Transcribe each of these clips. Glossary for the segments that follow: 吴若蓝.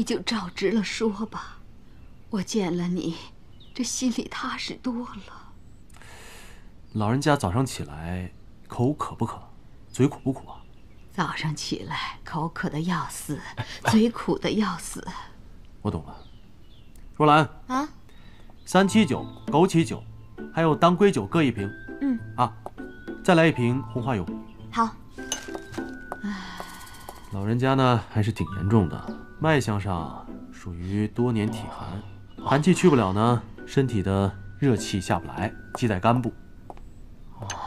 你就照直了说吧。我见了你，这心里踏实多了。老人家早上起来口渴不渴？嘴苦不苦啊？早上起来口渴的要死，嘴苦的要死。我懂了。若兰啊，379、枸杞酒，还有当归酒各一瓶。嗯啊，再来一瓶红花油。好。 老人家呢还是挺严重的，脉象上属于多年体寒，寒气去不了呢，身体的热气下不来，积在肝部。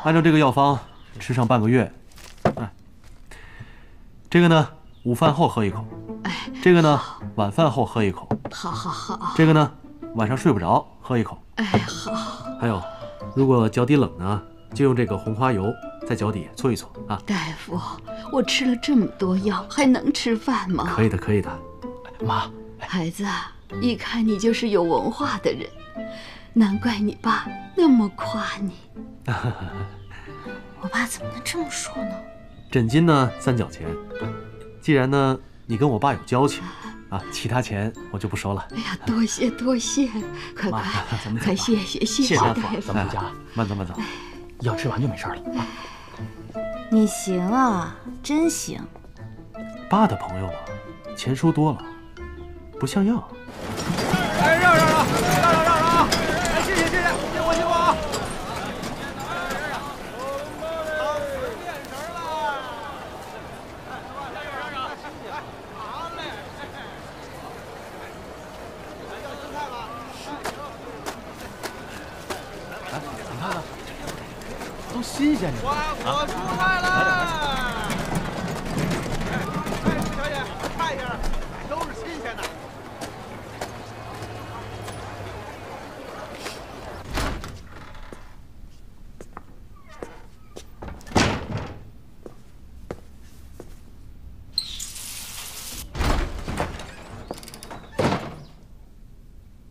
按照这个药方吃上半个月。哎，这个呢午饭后喝一口，这个呢晚饭后喝一口，好好好。这个呢晚上睡不着喝一口，哎好。还有，如果脚底冷呢，就用这个红花油。 在脚底搓一搓啊！大夫，我吃了这么多药，还能吃饭吗？可以的，可以的。妈，孩子，一看你就是有文化的人，难怪你爸那么夸你。我爸怎么能这么说呢？诊金呢3角钱，既然呢你跟我爸有交情啊，其他钱我就不收了。哎呀，多谢多谢，快快，快谢谢谢谢大夫，咱们回家，慢走慢走。 药吃完就没事了。你行啊，真行。爸的朋友啊，钱收多了，不像样。哎，让啊！哎，谢谢，辛苦啊！哎，你看看。 都新鲜着呢！我出来了！哎，小姐，看一下，都是新鲜的。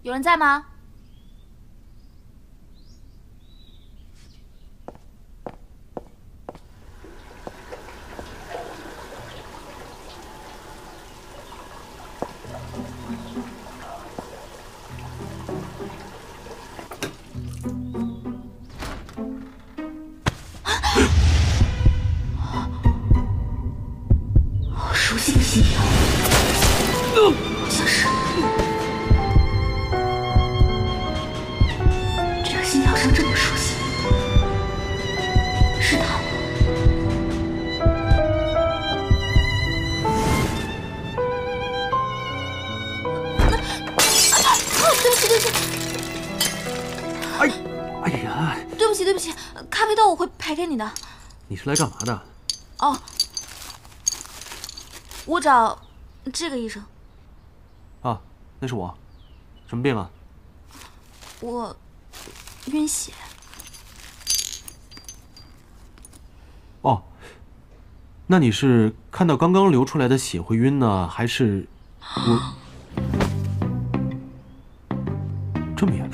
有人在吗？ 你是来干嘛的？哦，我找这个医生。啊，那是我，什么病啊？我晕血。哦，那你是看到刚刚流出来的血会晕呢，还是我这么严重？